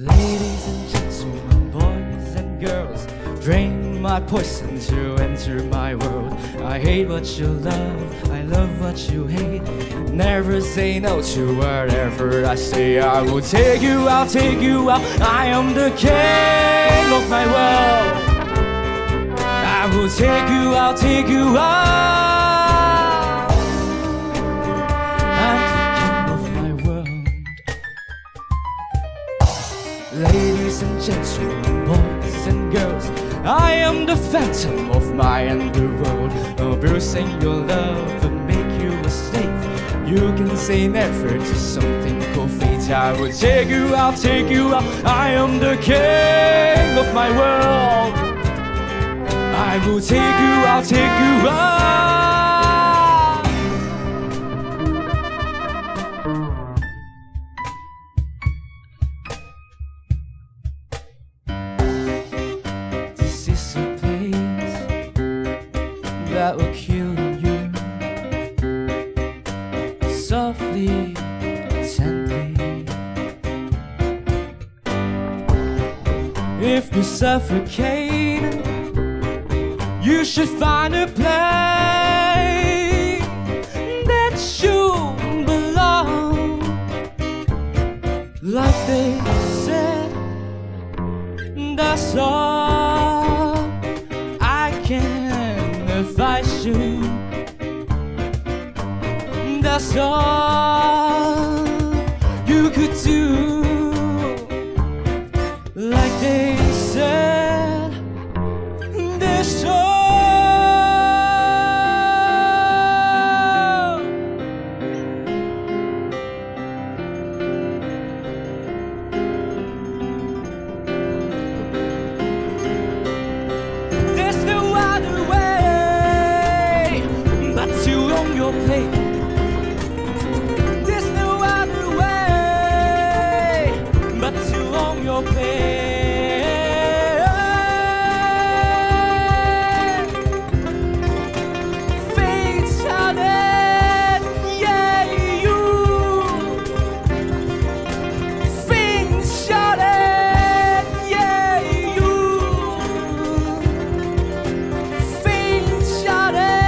Ladies and gentlemen, boys and girls, drain my poison to enter my world. I hate what you love, I love what you hate. Never say no to whatever I say. I will take you out, take you out. I am the king of my world. I will take you out, take you out. Ladies and gentlemen, boys and girls, I am the phantom of my underworld. Abusing your love will make you a slave. You can say never to something called fate. I will take you out, take you out. I am the king of my world. I will take you out, take you out. That will kill you, softly, gently. If you suffocate, you should find a place that you belong. Like they said, that's all I can advise you. That's all you could do. Like they said, this all. There's no other way to own your plate. There's no other way but to own your plate. Fate shouted, yeah, you. Fate shouted, yeah, you. Fate shouted.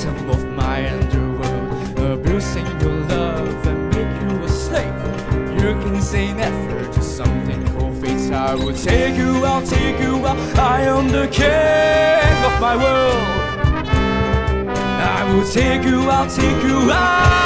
Of my underworld, abusing your love and make you a slave. You can say never to something called fate. I will take you out, take you out. I am the king of my world. I will take you out, take you out.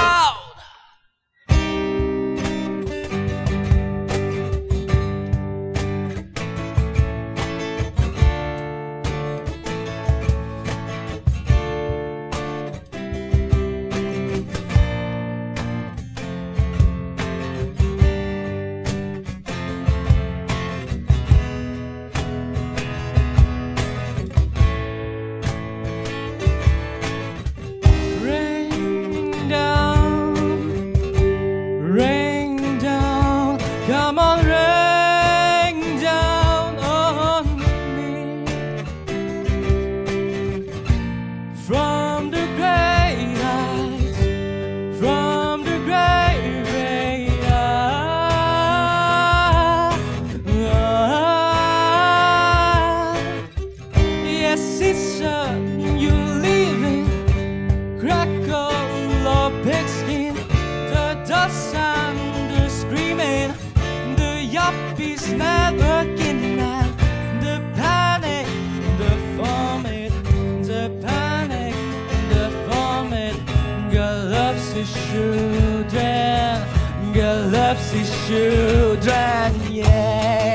Come on, rain down on me from the great heights, from the great rain. Yes, it's you leaving, crackle of pigskin, the dust and the screaming. Yuppies never getting out. The panic, the vomit, the panic, the vomit. God loves his children, God loves his children, yeah.